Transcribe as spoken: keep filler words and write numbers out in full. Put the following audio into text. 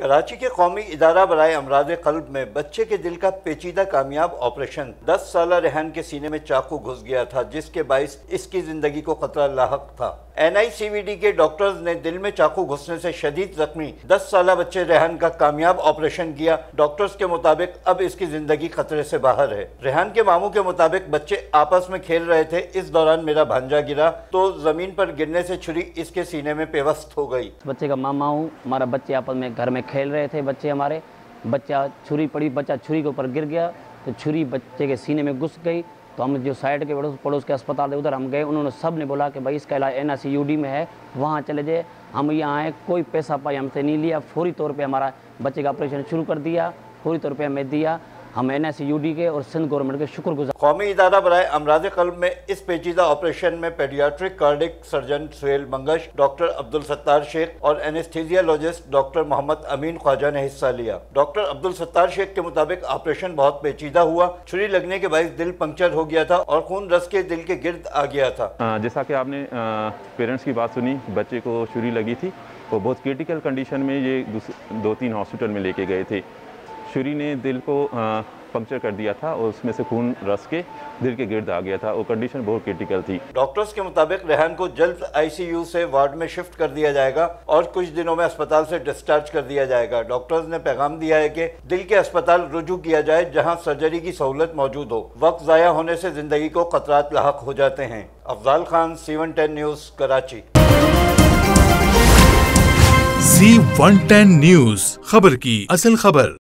कराची के कौमी इदारा बराए अमराज कल्ब में बच्चे के दिल का पेचीदा कामयाब ऑपरेशन। दस साल रेहान के सीने में चाकू घुस गया था, जिसके बायस इसकी जिंदगी को खतरा लाहक था। N I C V D के डॉक्टर्स ने दिल में चाकू घुसने से शदीद जख्मी दस साल बच्चे रेहान का कामयाब ऑपरेशन किया। डॉक्टर्स के मुताबिक अब इसकी जिंदगी खतरे से बाहर है। रेहान के मामू के मुताबिक बच्चे आपस में खेल रहे थे, इस दौरान मेरा भांजा गिरा तो जमीन पर गिरने से छुरी इसके सीने में पेवस्त हो गई। बच्चे का मामा हूँ, हमारा बच्चे आपस में घर में खेल रहे थे। बच्चे हमारे बच्चा छुरी पड़ी, बच्चा छुरी के ऊपर गिर गया तो छुरी बच्चे के सीने में घुस गई। तो हम जो साइड के पड़ोस पड़ोस के अस्पताल है उधर हम गए, उन्होंने सब ने बोला कि भाई इसका इलाज N I C V D में है, वहाँ चले जाए। हम यहाँ आए, कोई पैसा पाई हमसे नहीं लिया, फौरी तौर पे हमारा बच्चे का ऑपरेशन शुरू कर दिया, फौरी तौर पे हमें दिया। हम N I C V D के और सिंध गवर्नमेंट के शुक्रगुजार। कौमी इदारा बराए अमराज कल्ब में इस पेचीदा ऑपरेशन में paediatric cardiac surgeon Suhail Mangash, doctor Abdul Sattar Shaikh और एनेस्थीजियोलॉजिस्ट डॉक्टर मोहम्मद अमीन ख्वाजा ने हिस्सा लिया। डॉक्टर अब्दुल सत्तार शेख के मुताबिक ऑपरेशन बहुत पेचीदा हुआ, छुरी लगने के बायस दिल पंक्चर हो गया था और खून रस के दिल के गिर्द आ गया था। जैसा की आपने पेरेंट्स की बात सुनी, बच्चे को छुरी लगी थी और बहुत क्रिटिकल कंडीशन में ये दो तीन हॉस्पिटल में लेके गए थे। छुरी ने दिल को पंक्चर कर दिया था और उसमें से खून रस के दिल के गिर्द आ गया था और कंडीशन बहुत क्रिटिकल थी। डॉक्टर्स के मुताबिक रेहान को जल्द आई सी यू से वार्ड में शिफ्ट कर दिया जाएगा और कुछ दिनों में अस्पताल से डिस्चार्ज कर दिया जाएगा। डॉक्टर्स ने पैगाम दिया है कि दिल के अस्पताल रुजू किया जाए जहां सर्जरी की सहूलत मौजूद हो। वक्त ज़ाया होने से जिंदगी को खतरात लाहक हो जाते हैं। Afzal Khan, C one ten news, Karachi. C one ten news, खबर की असल खबर।